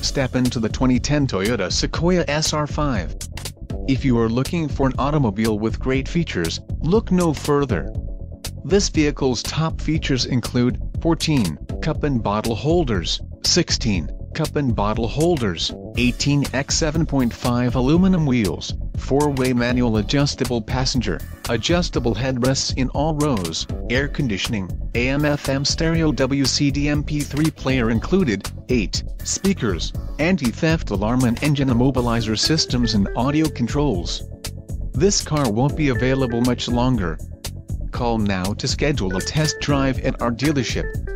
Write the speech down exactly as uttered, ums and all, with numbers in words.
Step into the twenty ten Toyota Sequoia S R five. If you are looking for an automobile with great features, look no further. This vehicle's top features include fourteen cup and bottle holders, sixteen cup and bottle holders, eighteen by seven point five aluminum wheels, four-way manual adjustable passenger, adjustable headrests in all rows, air conditioning, A M F M stereo W C D M P three player included, eight speakers, anti-theft alarm and engine immobilizer systems and audio controls. This car won't be available much longer. Call now to schedule a test drive at our dealership.